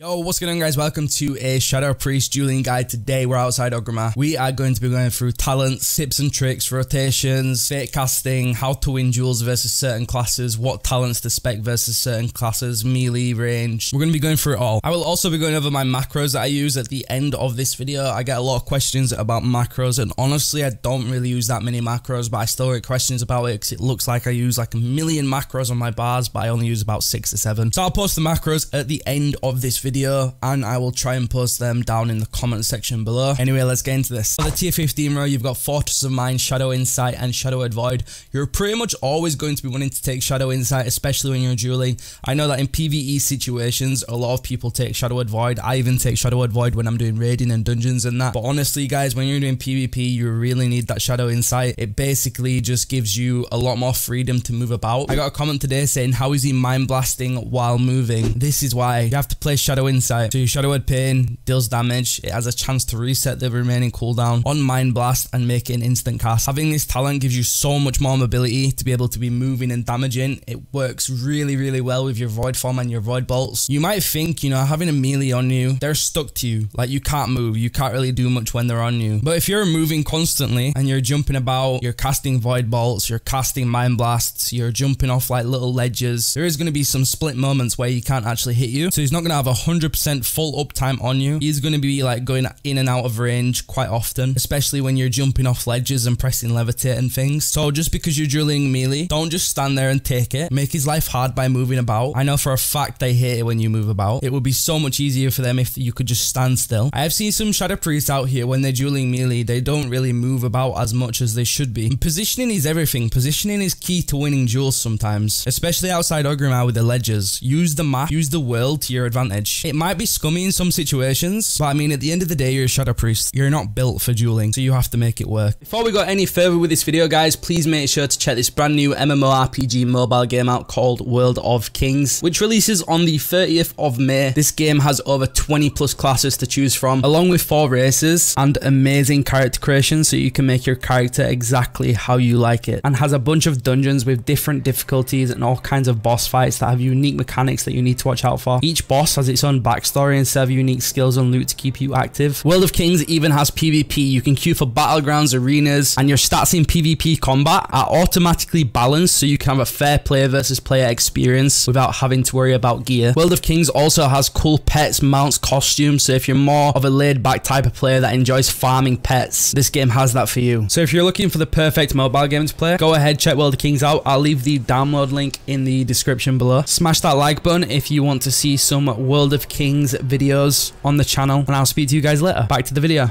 Yo, what's going on guys? Welcome to a Shadow Priest dueling guide. Today we're outside Orgrimmar. We are going to be going through talents, tips and tricks, rotations, fate casting, how to win duels versus certain classes, what talents to spec versus certain classes, melee, range. We're going to be going through it all. I will also be going over my macros that I use at the end of this video. I get a lot of questions about macros and honestly I don't really use that many macros, but I still get questions about it because it looks like I use like a million macros on my bars, but I only use about 6 to 7. So I'll post the macros at the end of this video and I will try and post them down in the comment section below. Anyway, let's get into this. For the tier 15 row, you've got Fortress of Mind, Shadow Insight and Shadow Word: Void. You're pretty much always going to be wanting to take Shadow Insight, especially when you're dueling. I know that in PvE situations, a lot of people take Shadow Word: Void. I even take Shadow Word: Void when I'm doing raiding and dungeons and that. But honestly guys, when you're doing PvP, you really need that Shadow Insight. It basically just gives you a lot more freedom to move about. I got a comment today saying, how is he mind blasting while moving? This is why you have to play Shadow Insight. So your Shadow Word: Pain deals damage, it has a chance to reset the remaining cooldown on Mind Blast and make it an instant cast. Having this talent gives you so much more mobility to be able to be moving and damaging. It works really, really well with your Void Form and your Void Bolts. You might think, you know, having a melee on you, they're stuck to you. Like you can't move, you can't really do much when they're on you. But if you're moving constantly and you're jumping about, you're casting Void Bolts, you're casting Mind Blasts, you're jumping off like little ledges, there is going to be some split moments where you can't actually hit you. So he's not going to have 100% full uptime on you. He's going to be like going in and out of range quite often, especially when you're jumping off ledges and pressing levitate and things. So just because you're dueling melee, don't just stand there and take it. Make his life hard by moving about. I know for a fact they hate it when you move about. It would be so much easier for them if you could just stand still. I have seen some Shadow Priests out here when they're dueling melee, they don't really move about as much as they should be. And positioning is everything. Positioning is key to winning duels sometimes, especially outside Orgrimmar with the ledges. Use the map, use the world to your advantage. It might be scummy in some situations, but I mean, at the end of the day, you're a Shadow Priest. You're not built for dueling, so you have to make it work. Before we go any further with this video, guys, please make sure to check this brand new MMORPG mobile game out called World of Kings, which releases on the 30th of May. This game has over 20 plus classes to choose from, along with 4 races and amazing character creation, so you can make your character exactly how you like it, and has a bunch of dungeons with different difficulties and all kinds of boss fights that have unique mechanics that you need to watch out for. Each boss has its own backstory and set of unique skills and loot to keep you active. World of Kings even has PvP. You can queue for battlegrounds, arenas, and your stats in PvP combat are automatically balanced so you can have a fair player versus player experience without having to worry about gear. World of Kings also has cool pets, mounts, costumes, so if you're more of a laid back type of player that enjoys farming pets, this game has that for you. So if you're looking for the perfect mobile game to play, go ahead, check World of Kings out. I'll leave the download link in the description below. Smash that like button if you want to see some World of Kings videos on the channel, and I'll speak to you guys later. Back to the video.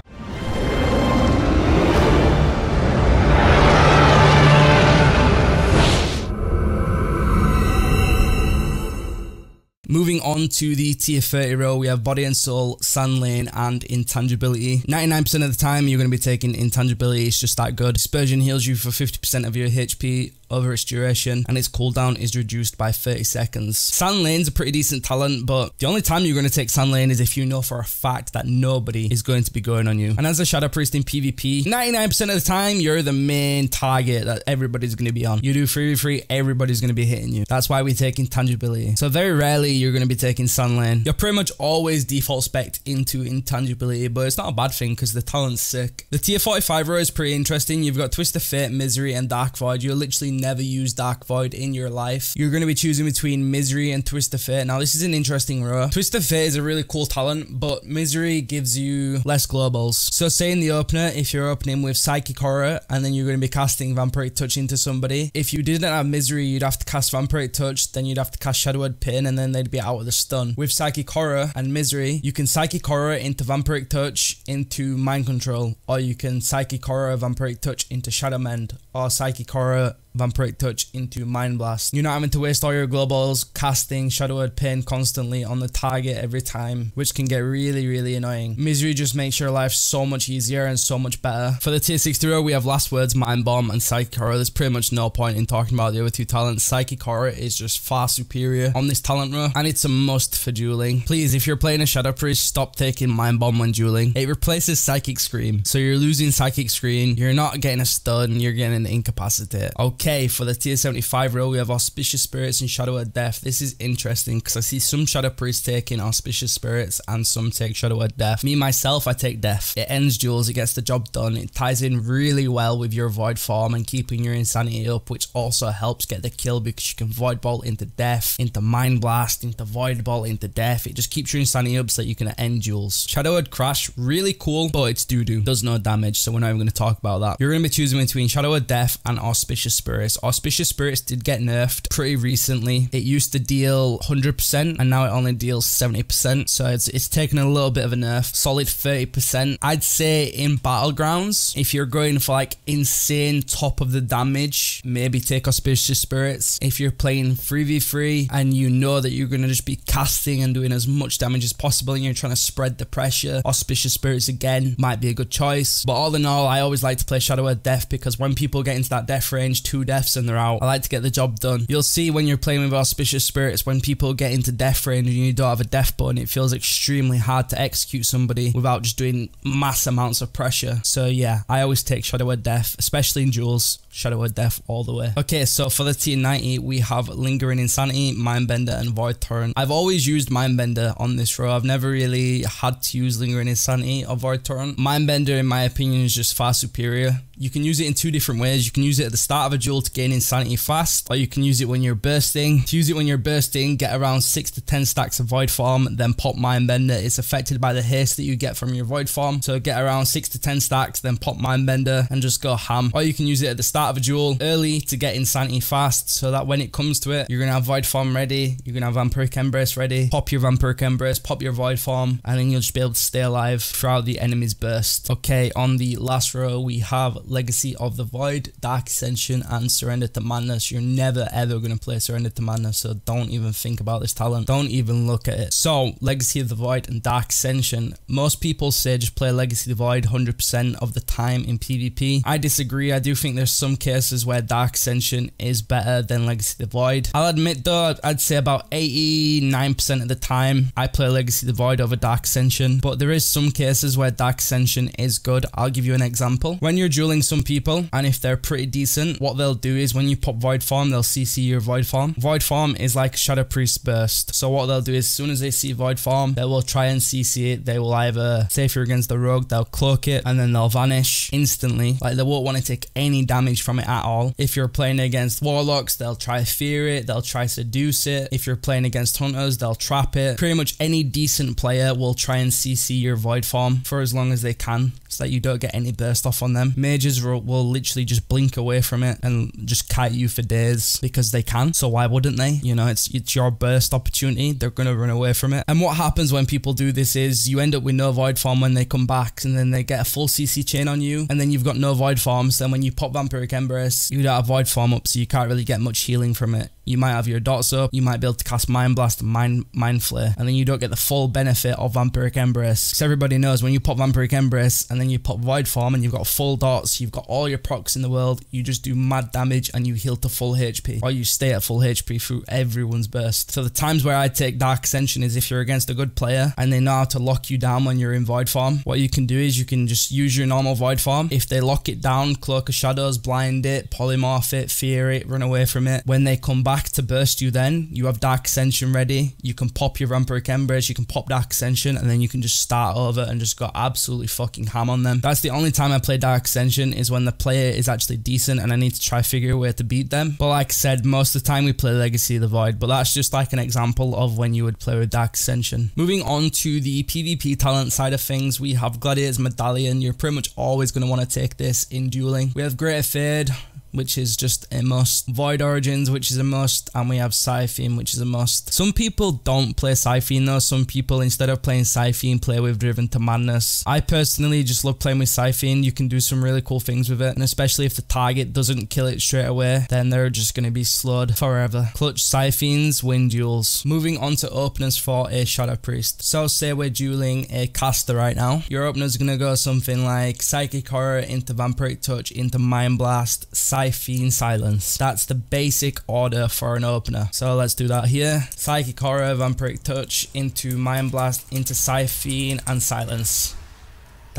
Moving on to the tier 30 row, we have Body and Soul, Sun Lane and Intangibility. 99% of the time you're going to be taking Intangibility, it's just that good. Dispersion heals you for 50% of your HP over its duration and its cooldown is reduced by 30 seconds. Sun Lane's a pretty decent talent, but the only time you're going to take Sun Lane is if you know for a fact that nobody is going to be going on you. And as a Shadow Priest in PvP, 99% of the time you're the main target that everybody's going to be on. You do 3v3, everybody's going to be hitting you. That's why we take Intangibility. So very rarely you're going to be taking Sun Lane. You're pretty much always default spec'd into Intangibility, but it's not a bad thing because the talent's sick. The tier 45 row is pretty interesting. You've got Twist of Fate, Misery and Dark Void. You're literally never use Dark Void in your life. You're going to be choosing between Misery and Twist of Fate. Now this is an interesting row. Twist of Fate is a really cool talent, but Misery gives you less globals. So say in the opener, if you're opening with Psychic Horror and then you're going to be casting Vampiric Touch into somebody, if you didn't have Misery, you'd have to cast Vampiric Touch, then you'd have to cast Shadow Word: Pain, and then they'd be out of the stun. With Psychic Horror and Misery, you can Psychic Horror into Vampiric Touch into Mind Control, or you can Psychic Horror Vampiric Touch into Shadow Mend, or Psychic Horror Vampiric Touch into Mind Blast. You're not having to waste all your globals casting Shadow Word: Pain constantly on the target every time, which can get really, really annoying. Misery just makes your life so much easier and so much better. For the tier 60 row, we have Last Words, Mind Bomb and Psychic Horror. There's pretty much no point in talking about the other two talents. Psychic Horror is just far superior on this talent row, and it's a must for dueling. Please, if you're playing a Shadow Priest, stop taking Mind Bomb when dueling. It replaces Psychic Scream, so you're losing Psychic Scream, you're not getting a stun, you're getting an incapacitate. Okay, for the tier 75 row, we have Auspicious Spirits and Shadow of Death. This is interesting because I see some Shadow Priests taking Auspicious Spirits and some take Shadow of Death. Me, myself, I take Death. It ends duels, it gets the job done, it ties in really well with your Void Form and keeping your Insanity up, which also helps get the kill because you can Void Bolt into Death, into Mind Blast, into Void Bolt, into Death. It just keeps your Insanity up so that you can end duels. Shadowed Crash, really cool, but it's doo-doo. Does no damage, so we're not even going to talk about that. You're going to be choosing between Shadow of Death and Auspicious Spirits. Auspicious Spirits did get nerfed pretty recently. It used to deal 100% and now it only deals 70%, so it's taken a little bit of a nerf. Solid 30%. I'd say in Battlegrounds, if you're going for like insane top of the damage, maybe take Auspicious Spirits. If you're playing 3v3 and you know that you're going to just be casting and doing as much damage as possible and you're trying to spread the pressure, Auspicious Spirits again might be a good choice. But all in all, I always like to play Shadow of Death because when people get into that death range, 2 deaths and they're out, I like to get the job done. You'll see when you're playing with Auspicious Spirits, when people get into death range and you don't have a death button, it feels extremely hard to execute somebody without just doing mass amounts of pressure. So yeah, I always take Shadow of Death, especially in duels. Shadow of Death all the way. Okay, so for the tier 90, we have Lingering Insanity, Mindbender, and Void Torrent. I've always used Mindbender on this row. I've never really had to use Lingering Insanity or Void Torrent. Mindbender, in my opinion, is just far superior. You can use it in 2 different ways. You can use it at the start of a duel to gain Insanity fast, or you can use it when you're bursting. To use it when you're bursting, get around 6 to 10 stacks of Void Form, then pop Mindbender. It's affected by the haste that you get from your Void Form, so get around 6 to 10 stacks, then pop Mindbender and just go ham. Or you can use it at the start of a duel early to get Insanity fast, so that when it comes to it, you're going to have Void Form ready, you're going to have Vampiric Embrace ready, pop your Vampiric Embrace, pop your Void Form, and then you'll just be able to stay alive throughout the enemy's burst. Okay, on the last row, we have Legacy of the Void, Dark Ascension, and Surrender to Madness. You're never ever going to play Surrender to Madness, so don't even think about this talent. Don't even look at it. So, Legacy of the Void and Dark Ascension. Most people say just play Legacy of the Void 100% of the time in PvP. I disagree. I do think there's some cases where Dark Ascension is better than Legacy of the Void. I'll admit though, I'd say about 89% of the time I play Legacy of the Void over Dark Ascension, but there is some cases where Dark Ascension is good. I'll give you an example. When you're dueling some people, and if they're pretty decent, what they'll do is when you pop Void Form, they'll CC your Void Form. Void Form is like Shadow Priest burst, so what they'll do is as soon as they see Void Form, they will try and CC it. They will either, say if you're against the rogue, they'll cloak it and then they'll vanish instantly, like they won't want to take any damage from it at all. If you're playing against warlocks, they'll try fear it, they'll try seduce it. If you're playing against hunters, they'll trap it. Pretty much any decent player will try and CC your Void Form for as long as they can so that you don't get any burst off on them. Mages will literally just blink away from it and just kite you for days because they can, so why wouldn't they? You know, it's your burst opportunity, they're gonna run away from it. And what happens when people do this is you end up with no Void Form when they come back, and then they get a full CC chain on you, and then you've got no Void Form. So then when you pop Vampiric Embrace, you don't have Void Form up, so you can't really get much healing from it. You might have your dots up, you might be able to cast Mind Blast and Mind Flare, and then you don't get the full benefit of Vampiric Embrace. Because everybody knows when you pop Vampiric Embrace and then you pop Void Form and you've got full dots, you've got all your procs in the world, you just do mad damage and you heal to full HP, or you stay at full HP through everyone's burst. So the times where I take Dark Ascension is if you're against a good player and they know how to lock you down when you're in Void Form. What you can do is you can just use your normal Void Form. If they lock it down, Cloak of Shadows, blind it, polymorph it, fear it, run away from it. When they come back to burst you, then you have Dark Ascension ready, you can pop your Vampiric Embrace, you can pop Dark Ascension, and then you can just start over and just go absolutely fucking ham on them. That's the only time I play Dark Ascension, is when the player is actually decent and I need to try figure a way to beat them. But like I said, most of the time we play Legacy of the Void, but that's just like an example of when you would play with Dark Ascension. Moving on to the PvP talent side of things, we have Gladiator's Medallion. You're pretty much always going to want to take this in dueling. We have Greater Fade, which is just a must, Void Origins, which is a must, and we have Siphon, which is a must. Some people don't play Siphon though. Some people, instead of playing Siphon, play with Driven to Madness. I personally just love playing with Siphon. You can do some really cool things with it, and especially if the target doesn't kill it straight away, then they're just going to be slowed forever. Clutch Siphons win duels. Moving on to openers for a Shadow Priest. So say we're dueling a caster right now, your opener's going to go something like Psychic Horror into Vampiric Touch into Mind Blast, Psyfiend, Silence. That's the basic order for an opener. So let's do that here. Psychic Horror, Vampiric Touch into Mind Blast into Psyfiend and Silence.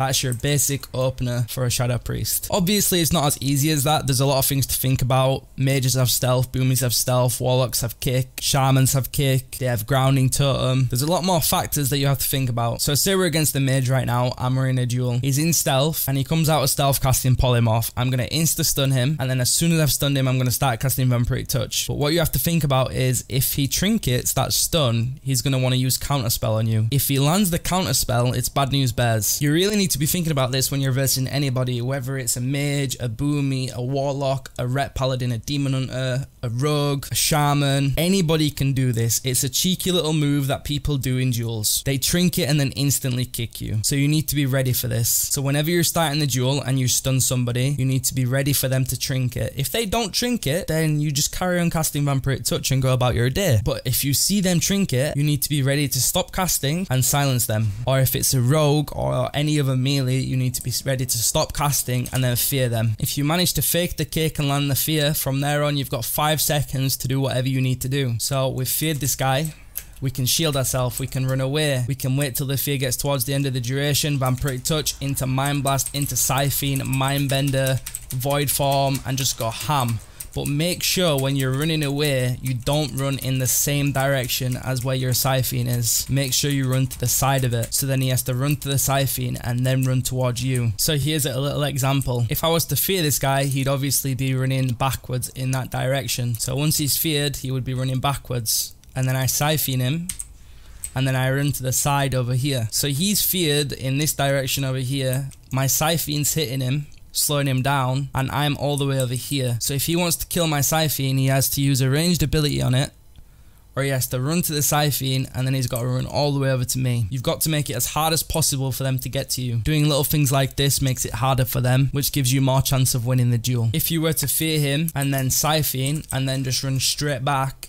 That's your basic opener for a Shadow Priest. Obviously, it's not as easy as that. There's a lot of things to think about. Mages have stealth, boomies have stealth, warlocks have kick, shamans have kick, they have grounding totem. There's a lot more factors that you have to think about. So say we're against the mage right now and we're in a duel. He's in stealth and he comes out of stealth casting polymorph. I'm going to insta-stun him, and then as soon as I've stunned him, I'm going to start casting Vampiric Touch. But what you have to think about is if he trinkets that stun, he's going to want to use counterspell on you. If he lands the counterspell, it's bad news bears. You really need to be thinking about this when you're versing anybody, whether it's a mage, a boomy, a warlock, a ret paladin, a demon hunter, a rogue, a shaman. Anybody can do this. It's a cheeky little move that people do in duels. They trinket and then instantly kick you. So you need to be ready for this. So whenever you're starting the duel and you stun somebody, you need to be ready for them to trinket. If they don't trinket, then you just carry on casting Vampiric Touch and go about your day. But if you see them trinket, you need to be ready to stop casting and silence them. Or if it's a rogue or any other melee, you need to be ready to stop casting and then fear them. If you manage to fake the kick and land the fear, from there on you've got 5 seconds to do whatever you need to do. So we've feared this guy. We can shield ourselves, we can run away, we can wait till the fear gets towards the end of the duration, Vampiric Touch, into Mind Blast, into Psyfiend, Mindbender, Void Form, and just go ham. But make sure when you're running away, you don't run in the same direction as where your Siphon is. Make sure you run to the side of it. So then he has to run to the Siphon and then run towards you. So here's a little example. If I was to fear this guy, he'd obviously be running backwards in that direction. So once he's feared, he would be running backwards. And then I Siphon him. And then I run to the side over here. So he's feared in this direction over here. My Siphon's hitting him, slowing him down, and I'm all the way over here. So if he wants to kill my Siphon, he has to use a ranged ability on it, or he has to run to the Siphon, and then he's got to run all the way over to me. You've got to make it as hard as possible for them to get to you. Doing little things like this makes it harder for them, which gives you more chance of winning the duel. If you were to fear him and then Siphon and then just run straight back,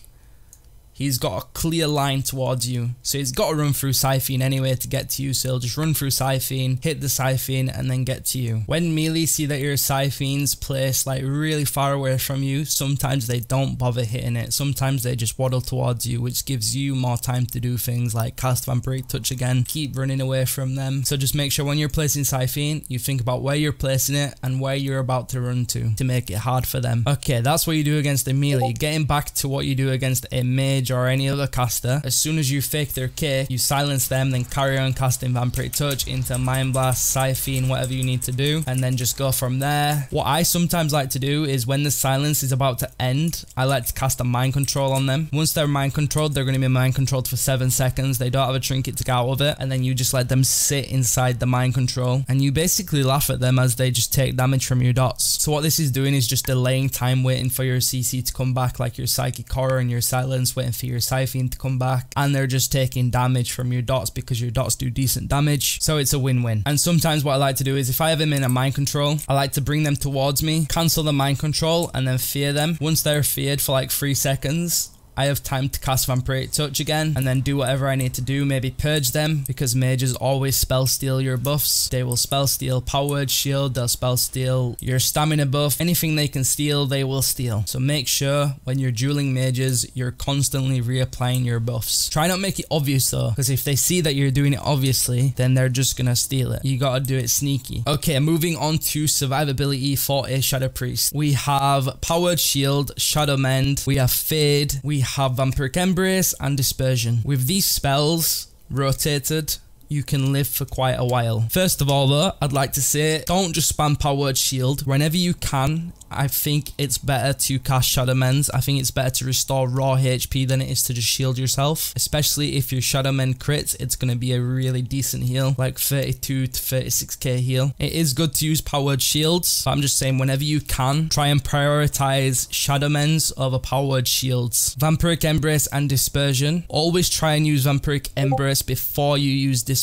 he's got a clear line towards you. So he's got to run through Siphon anyway to get to you. So he'll just run through Siphon, hit the Siphon, and then get to you. When melee see that your Siphon's placed like really far away from you, sometimes they don't bother hitting it. Sometimes they just waddle towards you, which gives you more time to do things like cast Vampiric Touch again, keep running away from them. So just make sure when you're placing Siphon, you think about where you're placing it and where you're about to run to make it hard for them. Okay, that's what you do against a melee. Getting back to what you do against a mage or any other caster, as soon as you fake their kick, you silence them, then carry on casting Vampiric Touch into Mind Blast, Siphon, whatever you need to do, and then just go from there. What I sometimes like to do is when the silence is about to end, I like to cast a Mind Control on them. Once they're Mind Controlled, they're going to be Mind Controlled for 7 seconds. They don't have a trinket to get out of it, and then you just let them sit inside the Mind Control, and you basically laugh at them as they just take damage from your dots. So what this is doing is just delaying time, waiting for your CC to come back, like your Psychic Horror, and your silence, waiting for your Siphon to come back, and they're just taking damage from your dots because your dots do decent damage. So it's a win-win. And sometimes what I like to do is if I have them in a Mind Control, I like to bring them towards me, cancel the Mind Control, and then fear them. Once they're feared for like 3 seconds, I have time to cast Vampiric Touch again and then do whatever I need to do. Maybe purge them, because mages always spell steal your buffs. They will spell steal power word shield, they'll spell steal your stamina buff. Anything they can steal, they will steal. So make sure when you're dueling mages, you're constantly reapplying your buffs. Try not make it obvious though, because if they see that you're doing it obviously, then they're just gonna steal it. You gotta do it sneaky. Okay, moving on to survivability for a Shadow Priest. We have power word shield, Shadow Mend, we have Fade, we have Vampiric Embrace and Dispersion. With these spells rotated, you can live for quite a while. First of all though, I'd like to say, don't just spam power word shield. Whenever you can, I think it's better to cast Shadow Mends. I think it's better to restore raw HP than it is to just shield yourself. Especially if your Shadow Mend crits, it's going to be a really decent heal, like 32 to 36k heal. It is good to use power word shields, but I'm just saying whenever you can, try and prioritize Shadow Mends over power word shields. Vampiric Embrace and Dispersion. Always try and use Vampiric Embrace before you use Dispersion.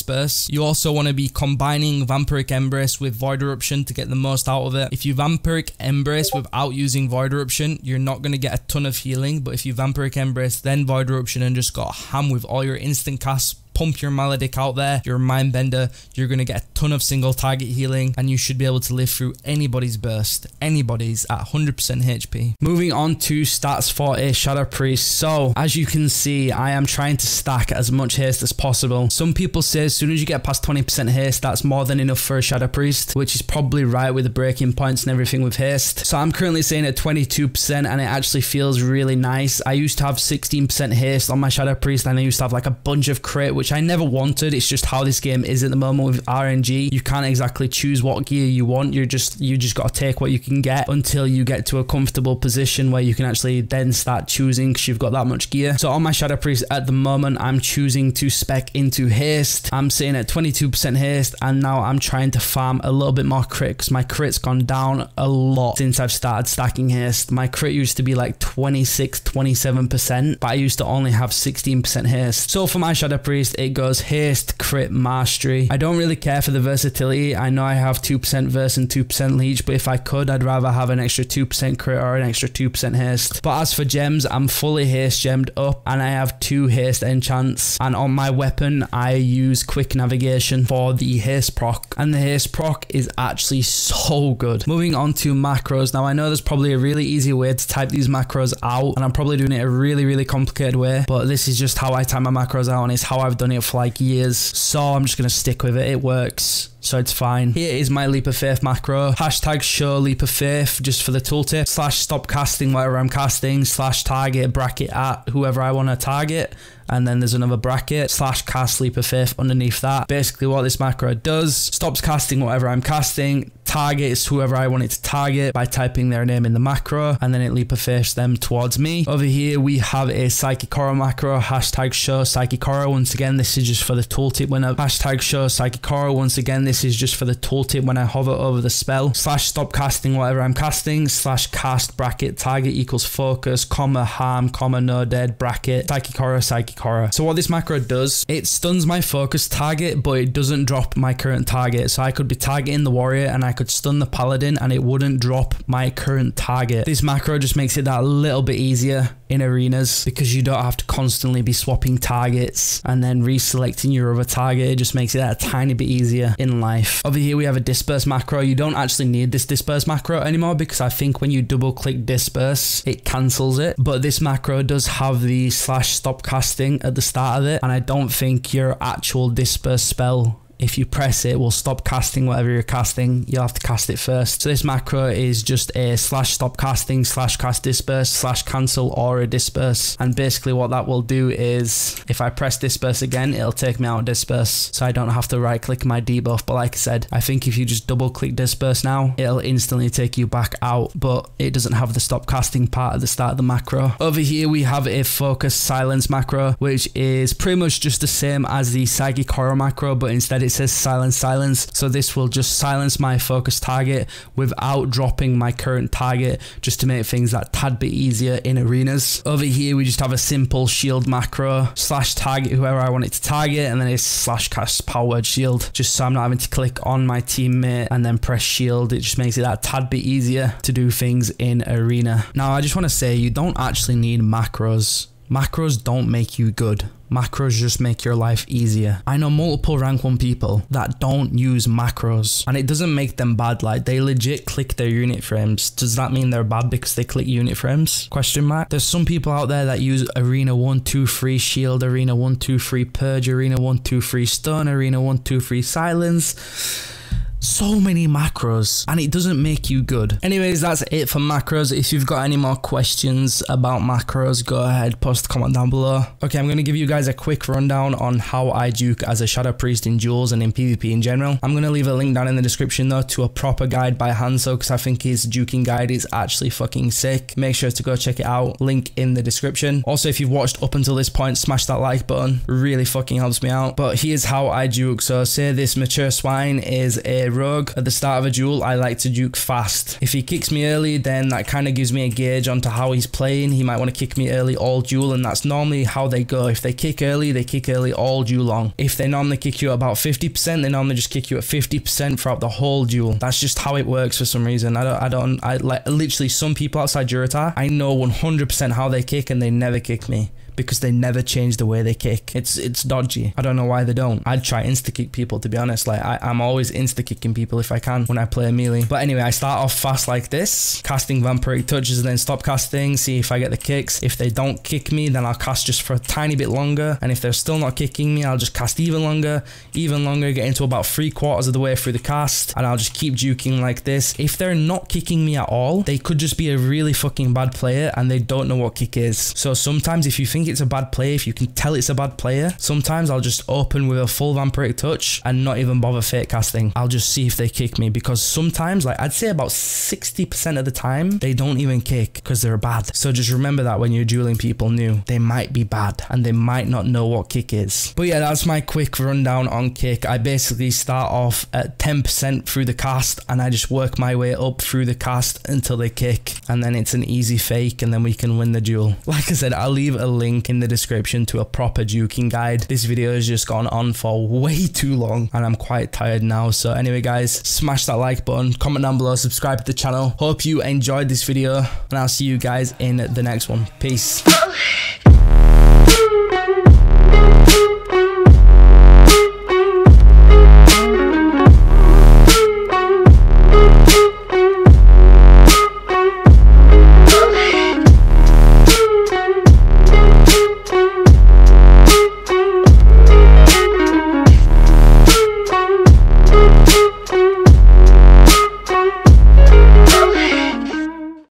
You also want to be combining Vampiric Embrace with Void Eruption to get the most out of it. If you Vampiric Embrace without using Void Eruption, you're not going to get a ton of healing, but if you Vampiric Embrace, then Void Eruption, and just go ham with all your instant casts, pump your Maledic out there, your Mindbender, you're going to get a ton of single target healing, and you should be able to live through anybody's burst, anybody's at 100% HP. Moving on to stats for a Shadow Priest. So as you can see, I am trying to stack as much haste as possible. Some people say as soon as you get past 20% haste, that's more than enough for a Shadow Priest, which is probably right with the breaking points and everything with haste. So I'm currently sitting at 22% and it actually feels really nice. I used to have 16% haste on my Shadow Priest and I used to have like a bunch of crit, which I never wanted. It's just how this game is at the moment with RNG. You can't exactly choose what gear you want. You just got to take what you can get until you get to a comfortable position where you can actually then start choosing because you've got that much gear. So on my Shadow Priest at the moment, I'm choosing to spec into haste. I'm sitting at 22% haste and now I'm trying to farm a little bit more crit because my crit's gone down a lot since I've started stacking haste. My crit used to be like 26-27%, but I used to only have 16% haste. So for my Shadow Priest, it goes haste, crit, mastery. I don't really care for the versatility. I know I have 2% verse and 2% leech, but if I could, I'd rather have an extra 2% crit or an extra 2% haste. But as for gems, I'm fully haste gemmed up and I have 2 haste enchants, and on my weapon I use quick navigation for the haste proc, and the haste proc is actually so good. Moving on to macros. Now I know there's probably a really easy way to type these macros out, and I'm probably doing it a really complicated way, but this is just how I type my macros out and it's how I've done it for like years, so I'm just gonna stick with it. It works, so it's fine. Here is my leap of faith macro. Hashtag show leap of faith just for the tooltip. / stop casting whatever I'm casting. / target bracket at whoever I want to target. And then there's another bracket. / cast leap of faith underneath that. Basically what this macro does, stops casting whatever I'm casting, targets whoever I want it to target by typing their name in the macro, and then it leap of faith them towards me. Over here we have a Psychic Horror macro. Hashtag show Psychic Horror. Once again, this is just for the tooltip when I hashtag show Psychic Horror. Once again, this is just for the tooltip when I hover over the spell. / stop casting whatever I'm casting. / cast bracket target equals focus, comma harm, comma no dead, bracket Psychic Horror, Psychic Horror. So what this macro does, it stuns my focus target, but it doesn't drop my current target. So I could be targeting the warrior and I could stun the paladin and it wouldn't drop my current target. This macro just makes it that little bit easier in arenas because you don't have to constantly be swapping targets and then reselecting your other target. It just makes it that a tiny bit easier in life. Over here we have a disperse macro. You don't actually need this disperse macro anymore because I think when you double click disperse it cancels it, but this macro does have the / stop casting at the start of it, and I don't think your actual disperse spell, if you press it, will stop casting whatever you're casting. You'll have to cast it first. So this macro is just a / stop casting, / cast disperse, / cancel aura disperse. And basically what that will do is if I press disperse again, it'll take me out of disperse. So I don't have to right click my debuff. But like I said, I think if you just double click disperse now, it'll instantly take you back out. But it doesn't have the stop casting part at the start of the macro. Over here we have a focus silence macro, which is pretty much just the same as the Psychic Horror macro, but instead it says silence silence. So this will just silence my focus target without dropping my current target, just to make things that tad bit easier in arenas. Over here we just have a simple shield macro. / target whoever I want it to target, and then it's / cast power word shield, just so I'm not having to click on my teammate and then press shield. It just makes it that tad bit easier to do things in arena. Now I just want to say, you don't actually need macros. Macros don't make you good. Macros just make your life easier. I know multiple rank 1 people that don't use macros, and it doesn't make them bad. Like, they legit click their unit frames. Does that mean they're bad because they click unit frames? Question mark. There's some people out there that use arena 1, 2, 3 shield, arena 1, 2, 3 purge, arena 1, 2, 3 stun, arena 1, 2, 3 silence. So many macros, and it doesn't make you good. Anyways, that's it for macros. If you've got any more questions about macros, go ahead, post a comment down below. Okay, I'm going to give you guys a quick rundown on how I duke as a Shadow Priest in duels and in PvP in general. I'm going to leave a link down in the description though to a proper guide by Hanzo, because I think his duking guide is actually fucking sick. Make sure to go check it out, link in the description. Also, if you've watched up until this point, smash that like button, really fucking helps me out. But here's how I duke. So say this mature swine is a rogue. At the start of a duel, I like to duke fast. If he kicks me early, then that kind of gives me a gauge onto how he's playing. He might want to kick me early all duel, and that's normally how they go. If they kick early, they kick early all duel long. If they normally kick you at about 50%, they normally just kick you at 50% throughout the whole duel. That's just how it works for some reason. I like literally some people outside Jurata, I know 100% how they kick and they never kick me, because they never change the way they kick. It's dodgy. I don't know why they don't. I'd try insta-kick people, to be honest. Like, I'm always insta-kicking people if I can when I play melee. But anyway, I start off fast like this, casting Vampiric Touches and then stop casting, see if I get the kicks. If they don't kick me, then I'll cast just for a tiny bit longer. And if they're still not kicking me, I'll just cast even longer, get into about 3/4 of the way through the cast, and I'll just keep duking like this. If they're not kicking me at all, they could just be a really fucking bad player and they don't know what kick is. So sometimes if you think it's a bad player, if you can tell it's a bad player, sometimes I'll just open with a full Vampiric Touch and not even bother fake casting. I'll just see if they kick me, because sometimes, like, I'd say about 60% of the time, they don't even kick because they're bad. So just remember that when you're dueling people new, they might be bad and they might not know what kick is. But yeah, that's my quick rundown on kick. I basically start off at 10% through the cast and I just work my way up through the cast until they kick, and then it's an easy fake and then we can win the duel. Like I said, I'll leave a link in the description to a proper duking guide. This video has just gone on for way too long and I'm quite tired now. So anyway guys, smash that like button, comment down below, subscribe to the channel. Hope you enjoyed this video and I'll see you guys in the next one. Peace.